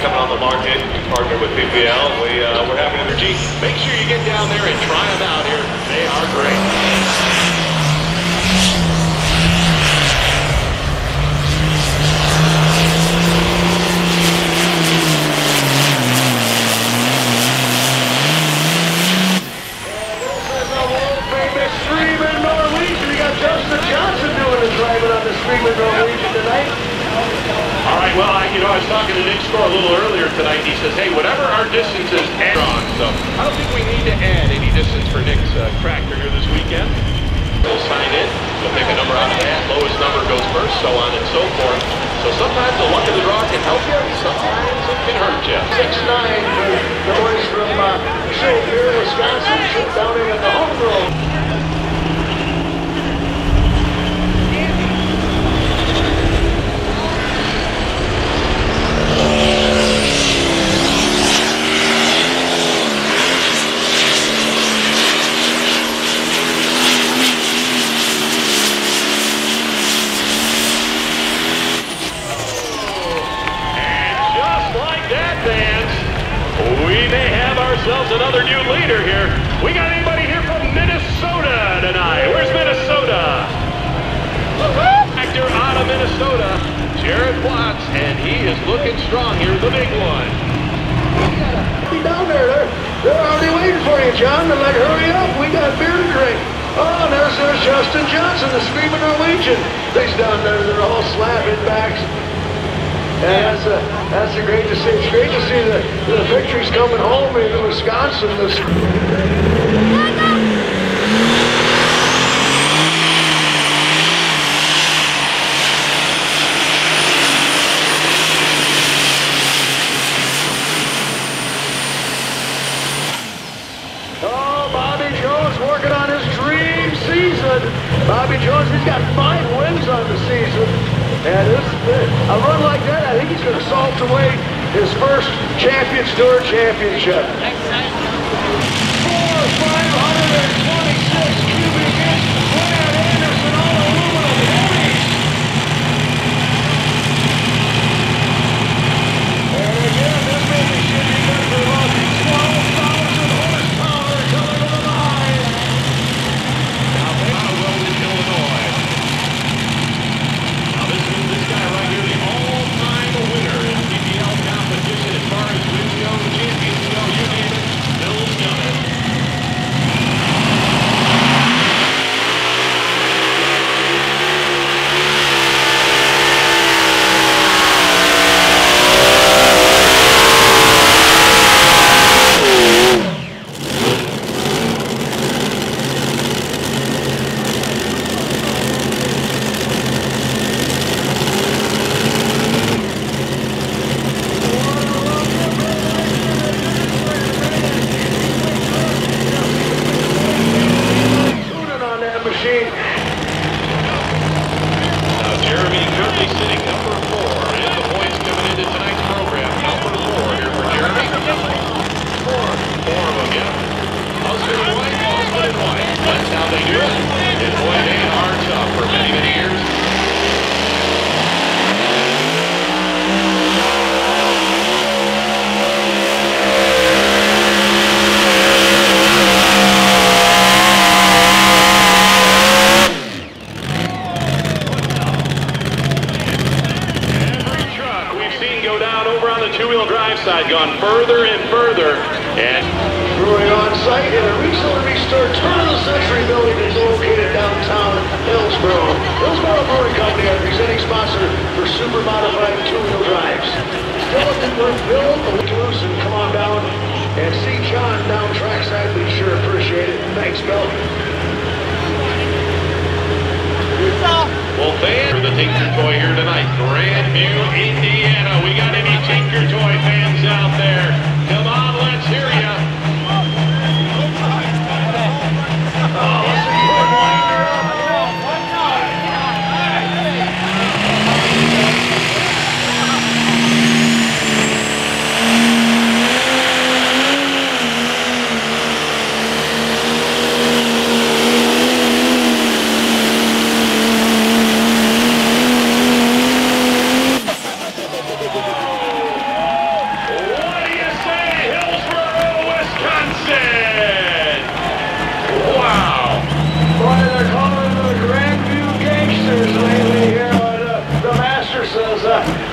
coming on the large end. We partner with BPL. We're having another Jeep. Make sure you get down there and try them out here. They are great. Justin Johnson doing the driving on the street with Norwegian tonight. All right, well, I was talking to Nick's Draw a little earlier tonight, and he says, hey, whatever our distance is, add on. So I don't think we need to add any distance for Nick's tractor here this weekend. We'll sign in, we'll pick a number out of that, lowest number goes first, so on and so forth. So sometimes the luck of the draw can help you, sometimes it can hurt you. 6'9", the boys from Shiloh here in Wisconsin, down in at the home row. Another new leader here. We got anybody here from Minnesota tonight? Where's Minnesota? Actor out of Minnesota, Jared Watts, and he is looking strong here, the big one. Be down there. They're already waiting for you, John. They're like, hurry up, we got beer to drink. Oh, there's Justin Johnson, the screaming Norwegian. He's down there, they're all slapping backs. Yeah, that's great to see. It's great to see the victories coming home in Wisconsin this week. Bobby Jones, he's got 5 wins on the season, and a run like that, I think he's going to salt away his first Champions Tour Championship. 4,526 cubic inch Brad Anderson all aluminum heavies. And again, this baby should be good for luck. 12,000 horsepower coming to the line.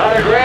Underground.